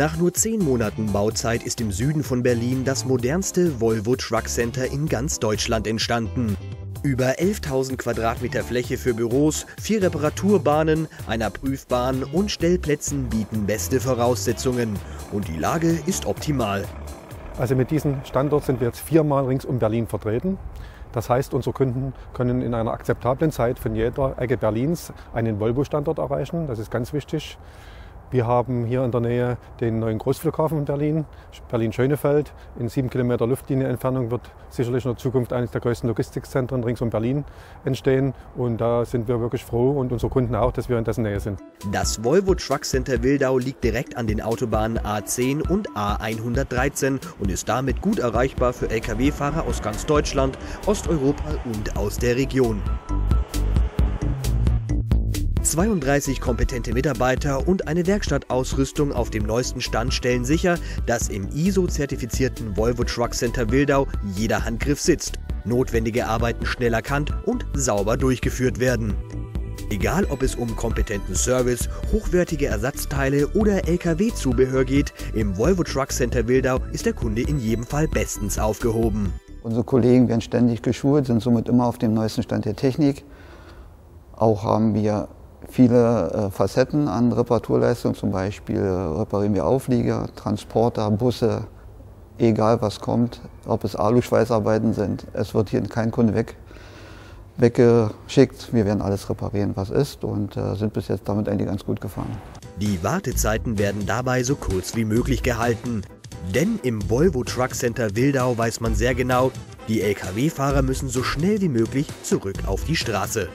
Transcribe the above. Nach nur 10 Monaten Bauzeit ist im Süden von Berlin das modernste Volvo Truck Center in ganz Deutschland entstanden. Über 11.000 Quadratmeter Fläche für Büros, 4 Reparaturbahnen, einer Prüfbahn und Stellplätzen bieten beste Voraussetzungen. Und die Lage ist optimal. Also mit diesem Standort sind wir jetzt 4-mal rings um Berlin vertreten. Das heißt, unsere Kunden können in einer akzeptablen Zeit von jeder Ecke Berlins einen Volvo-Standort erreichen. Das ist ganz wichtig. Wir haben hier in der Nähe den neuen Großflughafen in Berlin, Berlin-Schönefeld. In 7 Kilometer Luftlinie Entfernung wird sicherlich in der Zukunft eines der größten Logistikzentren rings um Berlin entstehen. Und da sind wir wirklich froh und unsere Kunden auch, dass wir in dessen Nähe sind. Das Volvo Truck Center Wildau liegt direkt an den Autobahnen A10 und A113 und ist damit gut erreichbar für Lkw-Fahrer aus ganz Deutschland, Osteuropa und aus der Region. 32 kompetente Mitarbeiter und eine Werkstattausrüstung auf dem neuesten Stand stellen sicher, dass im ISO-zertifizierten Volvo Truck Center Wildau jeder Handgriff sitzt, notwendige Arbeiten schnell erkannt und sauber durchgeführt werden. Egal ob es um kompetenten Service, hochwertige Ersatzteile oder Lkw-Zubehör geht, im Volvo Truck Center Wildau ist der Kunde in jedem Fall bestens aufgehoben. Unsere Kollegen werden ständig geschult, sind somit immer auf dem neuesten Stand der Technik. Auch haben wir viele Facetten an Reparaturleistung, zum Beispiel reparieren wir Auflieger, Transporter, Busse, egal was kommt, ob es Aluschweißarbeiten sind. Es wird hier kein Kunde weggeschickt. Wir werden alles reparieren, was ist, und sind bis jetzt damit eigentlich ganz gut gefahren. Die Wartezeiten werden dabei so kurz wie möglich gehalten. Denn im Volvo Truck Center Wildau weiß man sehr genau, die Lkw-Fahrer müssen so schnell wie möglich zurück auf die Straße.